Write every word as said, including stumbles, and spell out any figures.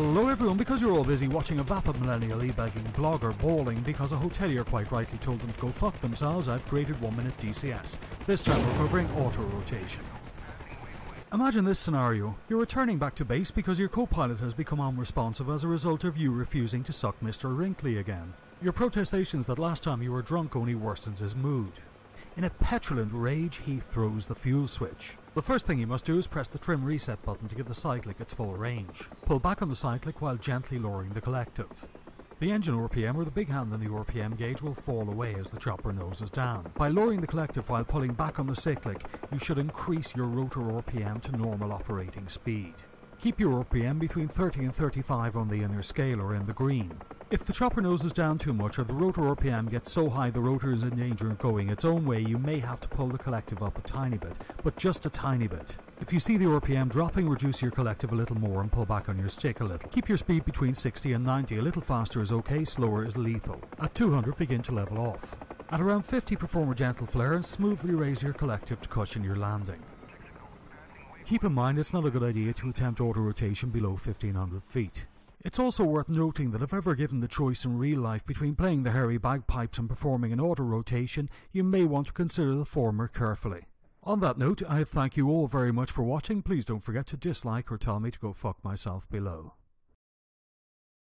Hello everyone, because you're all busy watching a vapid millennial e-begging blogger bawling because a hotelier quite rightly told them to go fuck themselves, I've created one minute D C S. This time we're covering auto-rotation. Imagine this scenario. You're returning back to base because your co-pilot has become unresponsive as a result of you refusing to suck Mister Wrinkly again. Your protestations that last time you were drunk only worsens his mood. In a petulant rage, he throws the fuel switch. The first thing you must do is press the trim reset button to give the cyclic its full range. Pull back on the cyclic while gently lowering the collective. The engine R P M or the big hand in the R P M gauge will fall away as the chopper noses down. By lowering the collective while pulling back on the cyclic, you should increase your rotor R P M to normal operating speed. Keep your R P M between thirty and thirty-five on the inner scale or in the green. If the chopper noses down too much or the rotor R P M gets so high the rotor is in danger of going its own way, you may have to pull the collective up a tiny bit, but just a tiny bit. If you see the R P M dropping, reduce your collective a little more and pull back on your stick a little. Keep your speed between sixty and ninety, a little faster is okay, slower is lethal. At two hundred, begin to level off. At around fifty, perform a gentle flare and smoothly raise your collective to cushion your landing. Keep in mind it's not a good idea to attempt auto-rotation below fifteen hundred feet. It's also worth noting that if ever given the choice in real life between playing the hairy bagpipes and performing an auto-rotation, you may want to consider the former carefully. On that note, I thank you all very much for watching. Please don't forget to dislike or tell me to go fuck myself below.